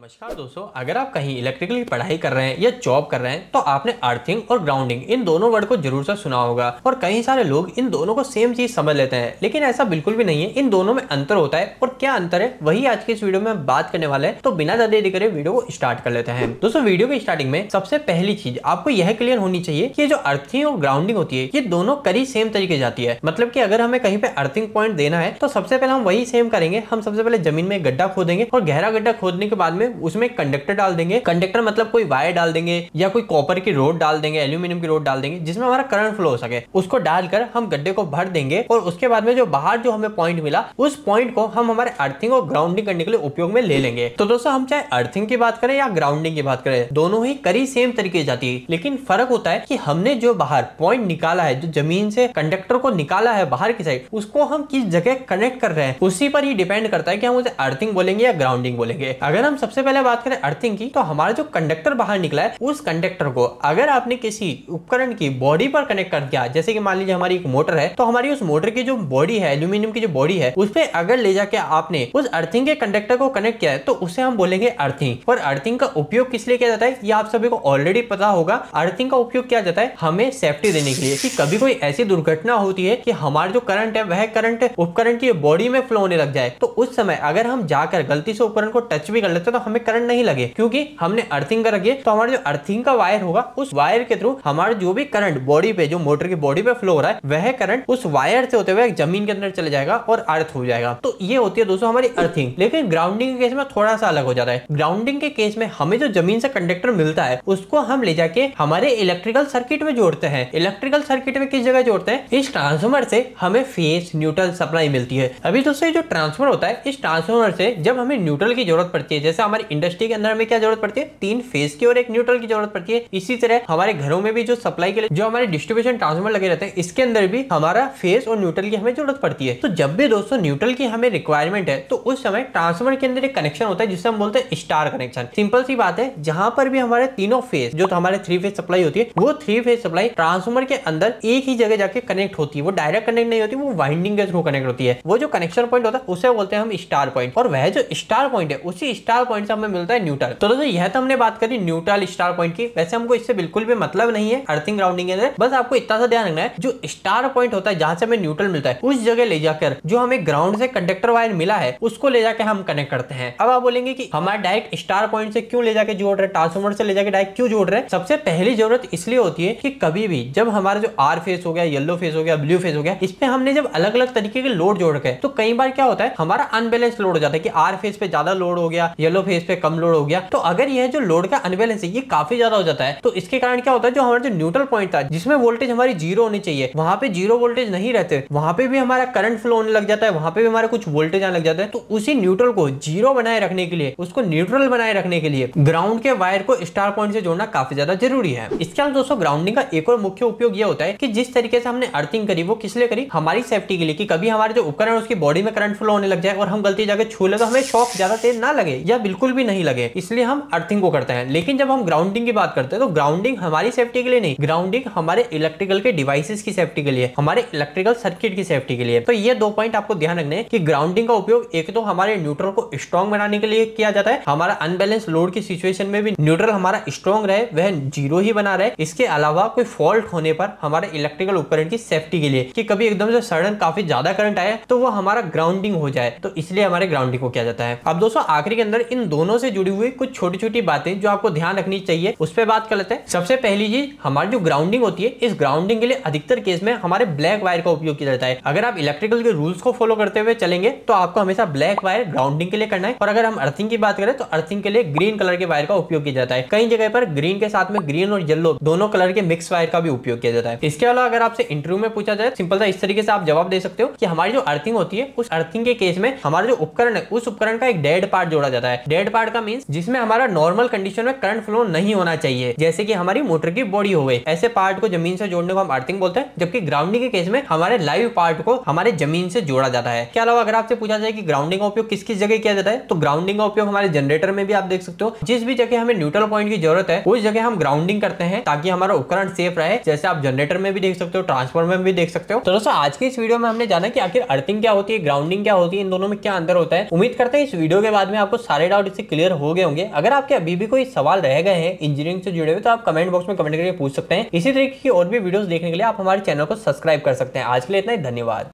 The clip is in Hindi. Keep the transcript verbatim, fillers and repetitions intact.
नमस्कार दोस्तों, अगर आप कहीं इलेक्ट्रिकल की पढ़ाई कर रहे हैं या जॉब कर रहे हैं तो आपने अर्थिंग और ग्राउंडिंग इन दोनों वर्ड को जरूर से सुना होगा। और कई सारे लोग इन दोनों को सेम चीज समझ लेते हैं, लेकिन ऐसा बिल्कुल भी नहीं है। इन दोनों में अंतर होता है और क्या अंतर है वही आज के इस वीडियो में हम बात करने वाले हैं। तो बिना ज्यादा देरी करे वीडियो को स्टार्ट कर लेते हैं। दोस्तों, वीडियो की स्टार्टिंग में सबसे पहली चीज आपको यह क्लियर होनी चाहिए कि जो अर्थिंग और ग्राउंडिंग होती है ये दोनों करीब सेम तरीके जाती है। मतलब की अगर हमें कहीं पे अर्थिंग पॉइंट देना है तो सबसे पहले हम वही सेम करेंगे। हम सबसे पहले जमीन में गड्ढा खोदेंगे और गहरा गड्ढा खोदने के बाद में उसमें कंडक्टर डाल देंगे। कंडक्टर मतलब कोई वायर डाल देंगे या कोई कॉपर की रोड डाल देंगे, एल्यूमिनियम की रोड डाल देंगे, जिसमें हमारा करंट फ्लो हो सके। उसको डालकर हम गड्ढे को भर देंगे और उसके बाद में जो बाहर जो हमें पॉइंट मिला उस पॉइंट को हम हमारे अर्थिंग और ग्राउंडिंग करने के लिए उपयोग में ले लेंगे। तो दोस्तों, हम चाहे अर्थिंग की बात करें या ग्राउंडिंग की बात करें, दोनों ही करीब सेम तरीके जाती है। लेकिन फर्क होता है कि हमने जो बाहर पॉइंट निकाला है, जो जमीन से कंडक्टर को निकाला है बाहर की साइड, उसको हम किस जगह कनेक्ट कर रहे हैं उसी पर ही डिपेंड करता है कि हम उसे अर्थिंग बोलेंगे या ग्राउंडिंग बोलेंगे। अगर हम सबसे पहले बात करें अर्थिंग की, तो हमारा जो कंडक्टर बाहर निकला है उस कंडक्टर को अगर आपने किसी उपकरण की बॉडी पर कनेक्ट कर दिया, जैसे कि मान लीजिए हमारी एक मोटर है, तो हमारी उस मोटर की जो बॉडी है, एल्यूमिनियम की जो बॉडी है, उस पे अगर ले जाके आपने उस अर्थिंग के कंडक्टर को कनेक्ट किया है तो उसे हम बोलेंगे अर्थिंग। और अर्थिंग का उपयोग किस लिए किया जाता है ये आप सभी को ऑलरेडी पता होगा। अर्थिंग का उपयोग किया जाता है हमें सेफ्टी देने के लिए कि कभी कोई ऐसी दुर्घटना होती है कि हमारा जो करंट है वह करंट उपकरण की बॉडी में फ्लो होने लग जाए, तो उस समय अगर हम जाकर गलती से उपकरण को टच भी कर लेते तो हमें करंट नहीं लगे, क्योंकि हमने अर्थिंग कर रखी है। तो हमारा जो अर्थिंग का वायर होगा उस वायर के थ्रू हमारा जो भी करंट बॉडी पे, जो मोटर की बॉडी पे फ्लो हो रहा है, वह करंट उस वायर से होते हुए जमीन के अंदर चले जाएगा और अर्थ हो जाएगा। तो ये होती है दोस्तों हमारी अर्थिंग। लेकिन ग्राउंडिंग के केस में थोड़ा सा अलग हो जाता है। ग्राउंडिंग के केस में हमें जो जमीन से कंडक्टर मिलता है उसको हम ले जाके हमारे इलेक्ट्रिकल सर्किट में जोड़ते हैं। इलेक्ट्रिकल सर्किट में किस जगह जोड़ते हैं? इस ट्रांसफार्मर से हमें फेज न्यूट्रल सप्लाई मिलती है। अभी दोस्तों, जो ट्रांसफार्मर होता है, इस ट्रांसफार्मर से जब हमें न्यूट्रल की जरूरत पड़ती है, जैसे हमारी इंडस्ट्री के अंदर हमें क्या जरूरत पड़ती है? तीन फेज की और एक न्यूट्रल की जरूरत पड़ती है। इसी तरह हमारे घरों में भी जो सप्लाई के लिए जो हमारे डिस्ट्रीब्यूशन ट्रांसफार्मर लगे रहते हैं, इसके अंदर भी हमारा फेज और न्यूट्रल की हमें जरूरत पड़ती है। तो जब भी दोस्तों न्यूट्रल की हमें रिक्वायरमेंट है तो उस समय ट्रांसफार्मर के अंदर एक कनेक्शन होता है जिसे हम बोलते हैं स्टार कनेक्शन। सिंपल सी बात है, जहां पर भी हमारे तीनों फेज, जो हमारे थ्री फेज सप्लाई होती है, वो थ्री फेज सप्लाई ट्रांसफार्मर के अंदर एक ही जगह जाके कनेक्ट होती है। वो डायरेक्ट कनेक्ट नहीं होती, वो वाइंडिंग के थ्रू कनेक्ट होती है। वो जो कनेक्शन पॉइंट होता है उसे बोलते हैं हम स्टार पॉइंट, और वह जो स्टार पॉइंट है उसी स्टार पॉइंट से हमें मिलता है न्यूट्रल। तो दोस्तों, यह तो हमने बात करी न्यूट्रल स्टार पॉइंट की। वैसे हमको इससे बिल्कुल भी मतलब नहीं है अर्थिंग ग्राउंडिंग के अंदर। बस आपको इतना सा ध्यान रखना है, जो स्टार पॉइंट होता है, जहां से हमें न्यूट्रल मिलता है, उस जगह ले जाकर जो हमें ग्राउंड से कंडक्टर वायर मिला है उसको ले जाकर हम कनेक्ट करते हैं। अब आप बोलेंगे कि हमारा डायरेक्ट स्टार पॉइंट से क्यों ले जाके जोड़ रहे, ट्रांसफार्मर से ले जाकर डायरेक्ट क्यों जोड़ रहे हैं? सबसे पहली जरूरत इसलिए होती है कि कभी भी जब हमारा जो आर फेज हो गया, येलो फेज हो गया, ब्लू फेज हो गया, इसमें हमने जब अलग अलग तरीके के लोड जोड़ रखे तो कई बार क्या होता है, हमारा अनबैलेंस लोड हो जाता है कि आर फेज पे ज्यादा लोड हो गया, येलो फेज पे कम लोड हो गया। तो अगर यह जो लोड का अनबैलेंस है ये काफी ज्यादा हो जाता है तो इसके कारण क्या होता है, जो हमारा जो न्यूट्रल पॉइंट था जिसमें वोल्टेज हमारी जीरो होनी चाहिए, वहां पे जीरो वोल्टेज नहीं रहते, वहां पे भी हमारा करंट फ्लो होने लग जाता है, वहां पे भी हमारा कुछ वोल्टेज आने लग जाता है। तो उसी न्यूट्रल को जीरो बनाए रखने के लिए, उसको न्यूट्रल बनाए रखने के लिए ग्राउंड के वायर को स्टार पॉइंट से जोड़ना काफी ज्यादा जरूरी है। इसके अलावा दोस्तों, ग्राउंडिंग का एक और मुख्य उपयोग यह होता है कि जिस तरीके से हमने अर्थिंग करी वो किस लिए करी? हमारी सेफ्टी के लिए, कि कभी हमारे जो उपकरण है उसकी बॉडी में करंट फ्लो होने लग जाए और हम गलती जाकर छू ले तो हमें शॉक ज्यादा तेज ना लगे या बिल्कुल भी नहीं लगे, इसलिए हम अर्थिंग को करते हैं। लेकिन जब हम ग्राउंडिंग की बात करते हैं तो ग्राउंडिंग हमारी सेफ्टी के लिए नहीं, ग्राउंडिंग हमारे इलेक्ट्रिकल के डिवाइसेस की सेफ्टी के लिए, हमारे इलेक्ट्रिकल सर्किट की सेफ्टी के लिए। तो ये दो पॉइंट आपको ध्यान रखने हैं कि ग्राउंडिंग का उपयोग एक तो हमारे न्यूट्रल को स्ट्रॉन्ग बनाने के लिए किया जाता है, हमारा अनबैलेंस लोड की सिचुएशन में भी न्यूट्रल हमारा स्ट्रॉन्ग रहे, वह जीरो ही बना रहे। इसके अलावा कोई फॉल्ट होने पर हमारे इलेक्ट्रिकल उपकरण की सेफ्टी के लिए, कि कभी एकदम से सडन काफी ज्यादा करंट आए तो वो हमारा ग्राउंडिंग हो जाए, तो इसलिए हमारे ग्राउंडिंग को किया जाता है। अब दोस्तों, आखिरी के अंदर इन दोनों से जुड़ी हुई कुछ छोटी छोटी बातें जो आपको ध्यान रखनी चाहिए उस पर बात कर लेते हैं। सबसे पहली चीज, हमारी जो ग्राउंडिंग होती है, इस ग्राउंडिंग के लिए अधिकतर केस में हमारे ब्लैक वायर का उपयोग किया जाता है। अगर आप इलेक्ट्रिकल के रूल्स को फॉलो करते हुए चलेंगे तो आपको हमेशा ब्लैक वायर ग्राउंडिंग के लिए करना है। और अगर हम अर्थिंग की बात करें तो अर्थिंग के लिए ग्रीन कलर के वायर का उपयोग किया जाता है। कई जगह पर ग्रीन के साथ में ग्रीन और येलो दोनों कलर के मिक्स वायर का भी उपयोग किया जाता है। इसके अलावा अगर आपसे इंटरव्यू में पूछा जाए, सिंपल सा इस तरीके से आप जवाब दे सकते हो कि हमारी जो अर्थिंग होती है, उस अर्थिंग के केस में हमारा जो उपकरण है उस उपकरण का एक डेड पार्ट जोड़ा जाता है। डेड पार्ट का मींस जिसमें हमारा नॉर्मल कंडीशन में करंट फ्लो नहीं होना चाहिए, जैसे कि हमारी मोटर की बॉडी हो गई, ऐसे पार्ट को जमीन से जोड़ने को हम अर्थिंग बोलते हैं। जबकि ग्राउंडिंग के केस में हमारे लाइव पार्ट को हमारे जमीन से जोड़ा जाता है। इसके अलावा अगर आपसे पूछा जाए कि ग्राउंडिंग का उपयोग किस किस जगह किया जाता है, तो ग्राउंडिंग का उपयोग हमारे जनरेटर में भी आप देख सकते हो। जिस भी जगह हमें न्यूट्रल पॉइंट की जरूरत है उस जगह हम ग्राउंडिंग करते हैं ताकि हमारा उपकरण सेफ रहे, जैसे आप जनरेटर में भी देख सकते हो, ट्रांसफार्मर में भी देख सकते हो। तो दोस्तों, आज के इस वीडियो में हमने जाना कि आखिर अर्थिंग क्या होती है, ग्राउंडिंग क्या होती है, इन दोनों में क्या अंतर होता है। उम्मीद करते हैं इस वीडियो के बाद में आपको सारे डाउट डाउट इससे क्लियर हो गए होंगे। अगर आपके अभी भी कोई सवाल रह गए हैं इंजीनियरिंग से जुड़े हुए तो आप कमेंट बॉक्स में कमेंट करके पूछ सकते हैं। इसी तरीके की और भी वीडियोस देखने के लिए आप हमारे चैनल को सब्सक्राइब कर सकते हैं। आज के लिए इतना ही, धन्यवाद।